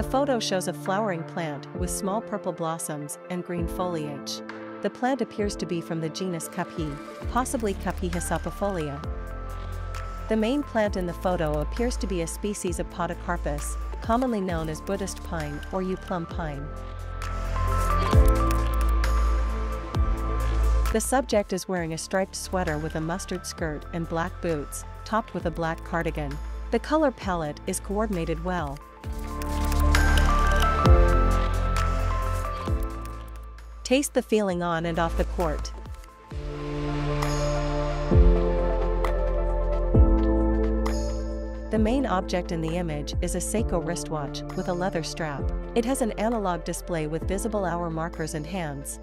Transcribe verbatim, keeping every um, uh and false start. The photo shows a flowering plant with small purple blossoms and green foliage. The plant appears to be from the genus Cuphea, possibly Cuphea hyssopifolia. The main plant in the photo appears to be a species of Podocarpus, commonly known as Buddhist pine or yew plum pine. The subject is wearing a striped sweater with a mustard skirt and black boots, topped with a black cardigan. The color palette is coordinated well. Taste the feeling on and off the court. The main object in the image is a Seiko wristwatch with a leather strap. It has an analog display with visible hour markers and hands.